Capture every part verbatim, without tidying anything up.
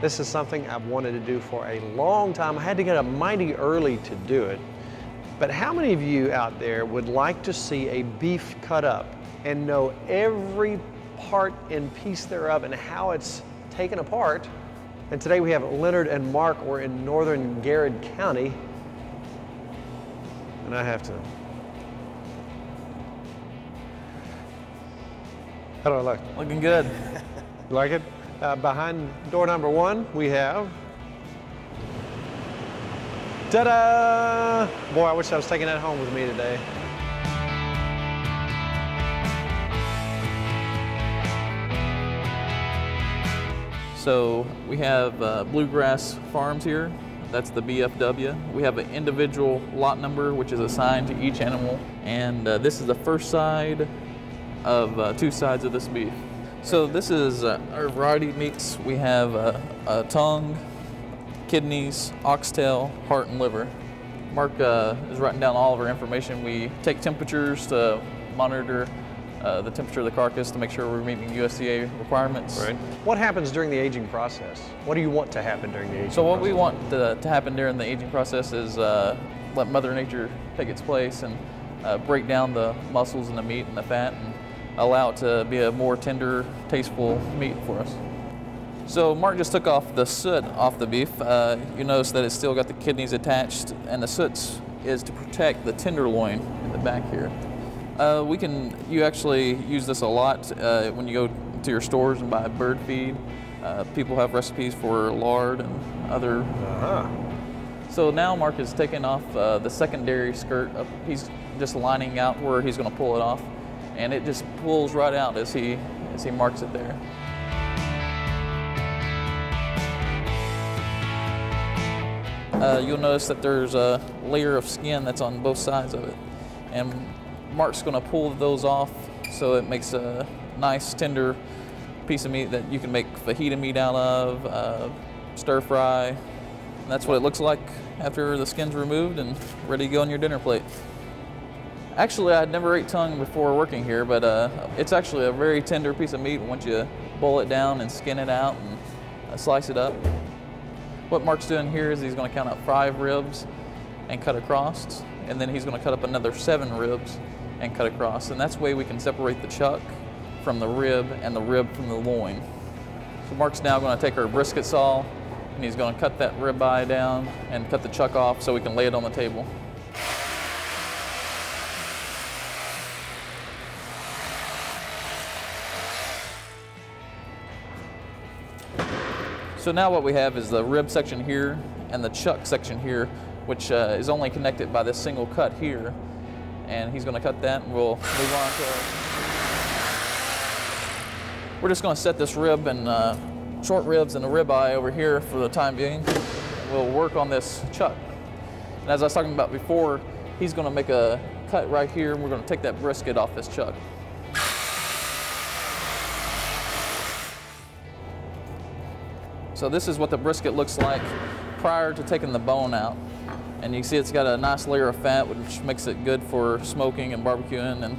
This is something I've wanted to do for a long time. I had to get up mighty early to do it. But how many of you out there would like to see a beef cut up and know every part and piece thereof and how it's taken apart? And today we have Leonard and Mark. We're in northern Garrard County. And I have to... How do I look? Looking good. You like it? Uh, behind door number one, we have... Ta-da! Boy, I wish I was taking that home with me today. So we have uh, Bluegrass Farms here. That's the B F W. We have an individual lot number, which is assigned to each animal. And uh, this is the first side of uh, two sides of this beef. So this is uh, our variety meats. We have uh, a tongue, kidneys, oxtail, heart, and liver. Mark uh, is writing down all of our information. We take temperatures to monitor uh, the temperature of the carcass to make sure we're meeting U S D A requirements. Right. What happens during the aging process? What do you want to happen during the aging process? So what process? we want to, to happen during the aging process is uh, let Mother Nature take its place and uh, break down the muscles and the meat and the fat, and allow it to be a more tender, tasteful meat for us. So Mark just took off the soot off the beef. Uh, you notice that it's still got the kidneys attached, and the soot is to protect the tenderloin in the back here. Uh, we can, you actually use this a lot uh, when you go to your stores and buy bird feed. Uh, people have recipes for lard and other. Uh-huh. So now Mark is taking off uh, the secondary skirt. Up. He's just lining out where he's going to pull it off, and it just pulls right out as he as he marks it there. Uh, you'll notice that there's a layer of skin that's on both sides of it, and Mark's going to pull those off, so it makes a nice tender piece of meat that you can make fajita meat out of, uh, stir fry. And that's what it looks like after the skin's removed and ready to go on your dinner plate. Actually, I'd never ate tongue before working here, but uh, it's actually a very tender piece of meat once you boil it down and skin it out and uh, slice it up. What Mark's doing here is he's going to count up five ribs and cut across, and then he's going to cut up another seven ribs and cut across, and that's the way we can separate the chuck from the rib and the rib from the loin. So Mark's now going to take our brisket saw, and he's going to cut that ribeye down and cut the chuck off so we can lay it on the table. So now what we have is the rib section here and the chuck section here, which uh, is only connected by this single cut here. And he's going to cut that, and we'll move on to our... We're just going to set this rib and uh, short ribs and the ribeye over here for the time being. We'll work on this chuck. And as I was talking about before, he's going to make a cut right here, and we're going to take that brisket off this chuck. So this is what the brisket looks like prior to taking the bone out. And you can see it's got a nice layer of fat, which makes it good for smoking and barbecuing. And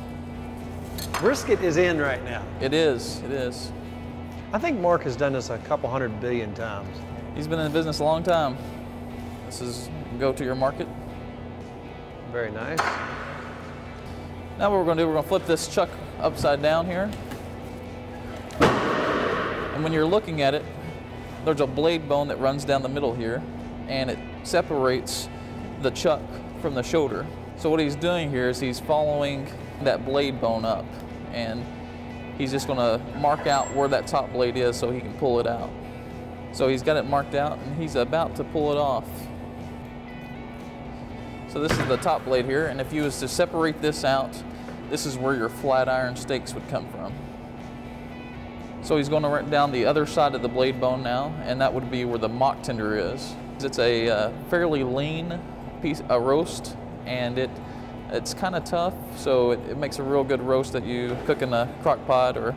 brisket is in right now. It is, it is. I think Mark has done this a couple hundred billion times. He's been in the business a long time. This is go to your market. Very nice. Now what we're gonna do, we're gonna flip this chuck upside down here. And when you're looking at it, there's a blade bone that runs down the middle here, and it separates the chuck from the shoulder. So what he's doing here is he's following that blade bone up, and he's just gonna mark out where that top blade is so he can pull it out. So he's got it marked out, and he's about to pull it off. So this is the top blade here, and if you was to separate this out, this is where your flat iron steaks would come from. So he's going to run down the other side of the blade bone now, and that would be where the mock tender is. It's a uh, fairly lean piece, a roast, and it it's kind of tough, so it, it makes a real good roast that you cook in a crock pot. Or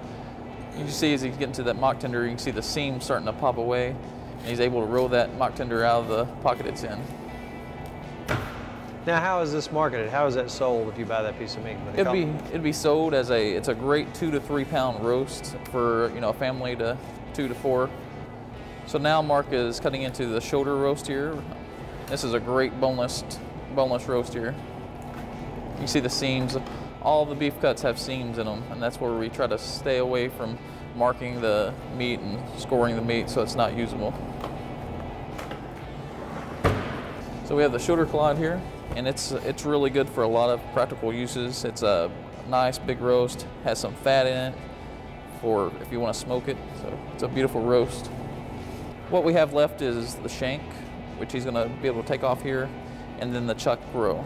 you can see as he's getting to that mock tender, you can see the seam starting to pop away, and he's able to roll that mock tender out of the pocket it's in. Now, how is this marketed? How is that sold if you buy that piece of meat? It'd be it'd be sold as a it's a great two to three pound roast for you know a family to two to four. So now Mark is cutting into the shoulder roast here. This is a great boneless boneless roast here. You can see the seams. All the beef cuts have seams in them, and that's where we try to stay away from marking the meat and scoring the meat so it's not usable. So we have the shoulder clod here, and it's it's really good for a lot of practical uses. It's a nice big roast, has some fat in it for if you want to smoke it. So it's a beautiful roast. What we have left is the shank, which he's going to be able to take off here, and then the chuck row.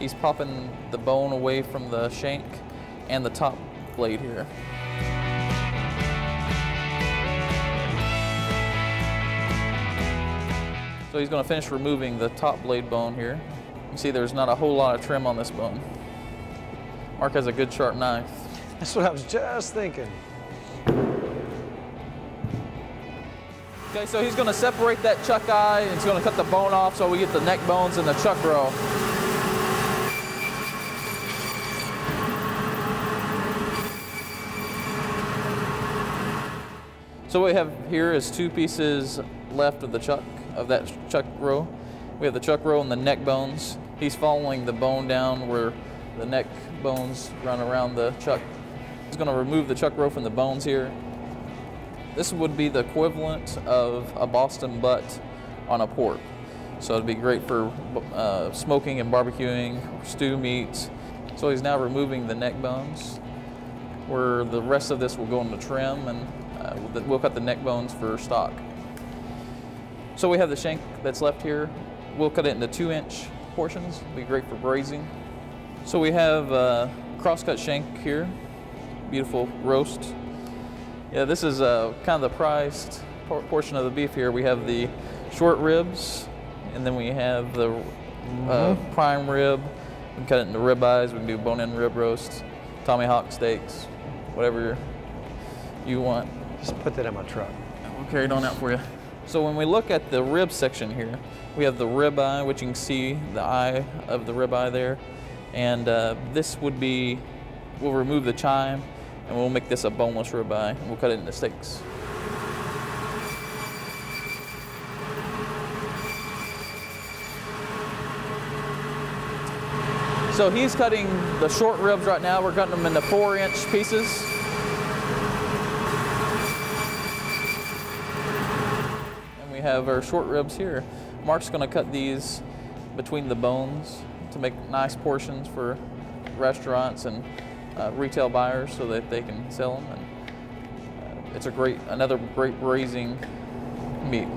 He's popping the bone away from the shank and the top blade here. So he's going to finish removing the top blade bone here. You see there's not a whole lot of trim on this bone. Mark has a good sharp knife. That's what I was just thinking. Okay, so he's going to separate that chuck eye and he's going to cut the bone off so we get the neck bones and the chuck row. So what we have here is two pieces left of the chuck. of that chuck row. We have the chuck row and the neck bones. He's following the bone down where the neck bones run around the chuck. He's gonna remove the chuck row from the bones here. This would be the equivalent of a Boston butt on a pork. So it'd be great for uh, smoking and barbecuing, stew meats. So he's now removing the neck bones, where the rest of this will go into trim, and uh, we'll cut the neck bones for stock. So we have the shank that's left here. We'll cut it into two inch portions. It'll be great for braising. So we have a crosscut shank here. Beautiful roast. Yeah, this is uh, kind of the prized portion of the beef here. We have the short ribs, and then we have the uh, mm-hmm. prime rib. We can cut it into rib eyes. We can do bone-in rib roast, Tommy Hawk steaks, whatever you want. Just put that in my truck. We'll carry it on out for you. So when we look at the rib section here, we have the rib eye, which you can see the eye of the rib eye there. And uh, this would be, we'll remove the chine, and we'll make this a boneless rib eye, and we'll cut it into steaks. So he's cutting the short ribs right now. We're cutting them into four inch pieces. Have our short ribs here. Mark's going to cut these between the bones to make nice portions for restaurants and uh, retail buyers so that they can sell them. And, uh, it's a great, another great braising meat.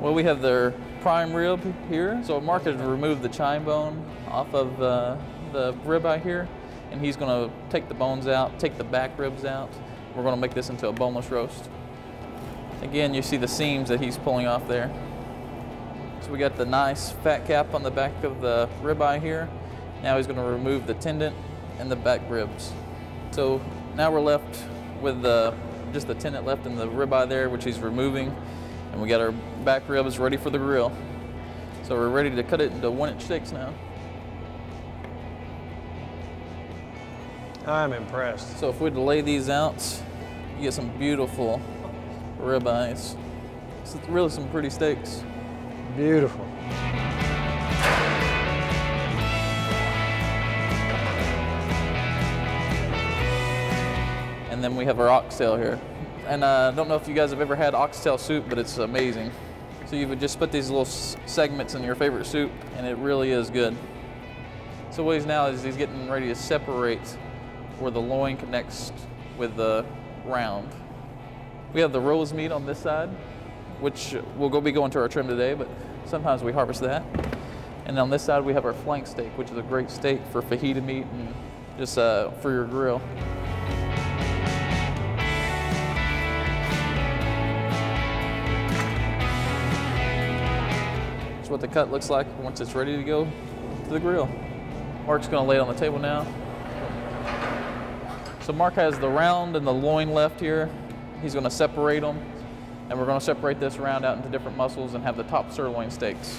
Well, we have their prime rib here. So Mark has removed the chine bone off of uh, the ribeye here, and he's going to take the bones out, take the back ribs out. We're going to make this into a boneless roast. Again, you see the seams that he's pulling off there. So we got the nice fat cap on the back of the ribeye here. Now he's going to remove the tendon and the back ribs. So now we're left with the, just the tendon left in the ribeye there, which he's removing. And we got our back ribs ready for the grill. So we're ready to cut it into one inch steaks now. I'm impressed. So if we'd lay these out, you get some beautiful rib eyes. It's really some pretty steaks. Beautiful. And then we have our oxtail here. And uh, I don't know if you guys have ever had oxtail soup, but it's amazing. So you would just put these little segments in your favorite soup, and it really is good. So what he's now is he's getting ready to separate where the loin connects with the round. We have the rose meat on this side, which will go be going to our trim today, but sometimes we harvest that. And on this side, we have our flank steak, which is a great steak for fajita meat and just uh, for your grill. That's what the cut looks like once it's ready to go to the grill. Mark's going to lay it on the table now. So Mark has the round and the loin left here. He's going to separate them, and we're going to separate this round out into different muscles and have the top sirloin steaks.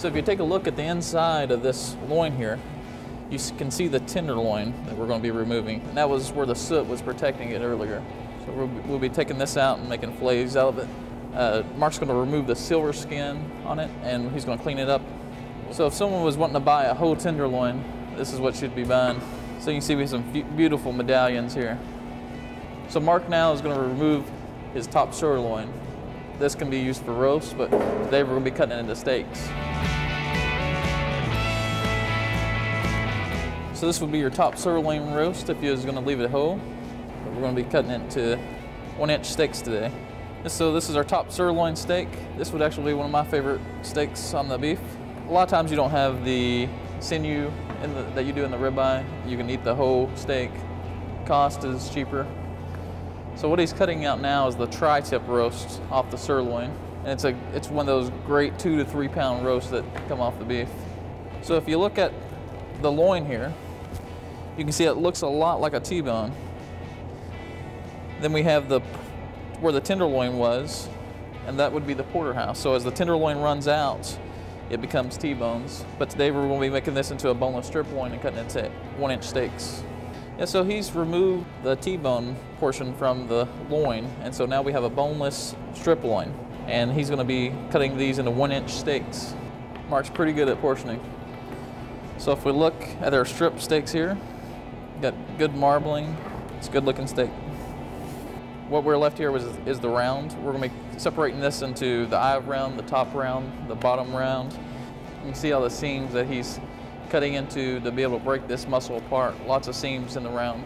So if you take a look at the inside of this loin here, you can see the tenderloin that we're going to be removing. And that was where the soot was protecting it earlier. So we'll be, we'll be taking this out and making fillets out of it. Uh, Mark's going to remove the silver skin on it, and he's going to clean it up. So if someone was wanting to buy a whole tenderloin, this is what you'd be buying. So you can see we have some beautiful medallions here. So Mark now is going to remove his top sirloin. This can be used for roast, but today we're going to be cutting it into steaks. So this would be your top sirloin roast if you was going to leave it whole. But we're going to be cutting it into one-inch steaks today. So this is our top sirloin steak. This would actually be one of my favorite steaks on the beef. A lot of times you don't have the sinew in the, that you do in the ribeye. You can eat the whole steak. Cost is cheaper. So what he's cutting out now is the tri-tip roast off the sirloin. And it's, a, it's one of those great two to three pound roasts that come off the beef. So if you look at the loin here, you can see it looks a lot like a T-bone. Then we have the where the tenderloin was, and that would be the porterhouse. So as the tenderloin runs out, it becomes T-bones. But today we're going to be making this into a boneless strip loin and cutting it into one inch steaks. Yeah, so he's removed the T-bone portion from the loin, and so now we have a boneless strip loin. And he's gonna be cutting these into one inch steaks. Mark's pretty good at portioning. So if we look at our strip steaks here, got good marbling, it's a good looking steak. What we're left here was, is the round. We're gonna be separating this into the eye round, the top round, the bottom round. You can see all the seams that he's cutting into to be able to break this muscle apart. Lots of seams in the round.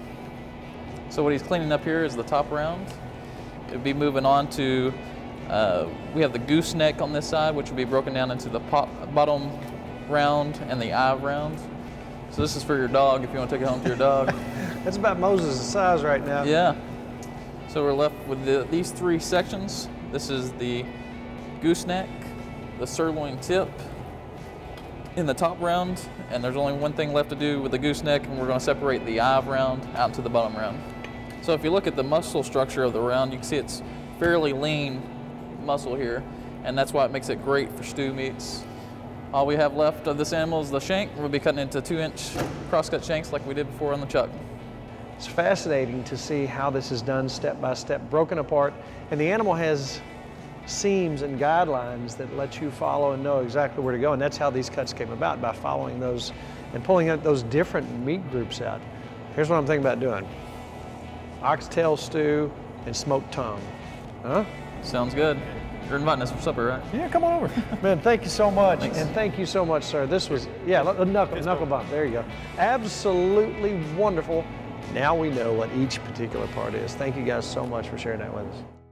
So what he's cleaning up here is the top round. It'd be moving on to, uh, we have the gooseneck on this side, which will be broken down into the pop, bottom round and the eye round. So this is for your dog, if you want to take it home to your dog. That's about Moses' size right now. Yeah. So we're left with the, these three sections. This is the gooseneck, the sirloin tip, in the top round, and there's only one thing left to do with the gooseneck, and we're going to separate the eye round out to the bottom round. So if you look at the muscle structure of the round, you can see it's fairly lean muscle here, and that's why it makes it great for stew meats. All we have left of this animal is the shank. We'll be cutting into two inch crosscut shanks like we did before on the chuck. It's fascinating to see how this is done step by step, broken apart, and the animal has seams and guidelines that let you follow and know exactly where to go, and that's how these cuts came about, by following those and pulling out those different meat groups out. Here's what I'm thinking about doing. Oxtail stew and smoked tongue. Huh? Sounds good. You're inviting us for supper, right? Yeah, come on over. Man, thank you so much. Thanks. And thank you so much, sir. This was, yeah, a knuckle, knuckle bump, there you go. Absolutely wonderful. Now we know what each particular part is. Thank you guys so much for sharing that with us.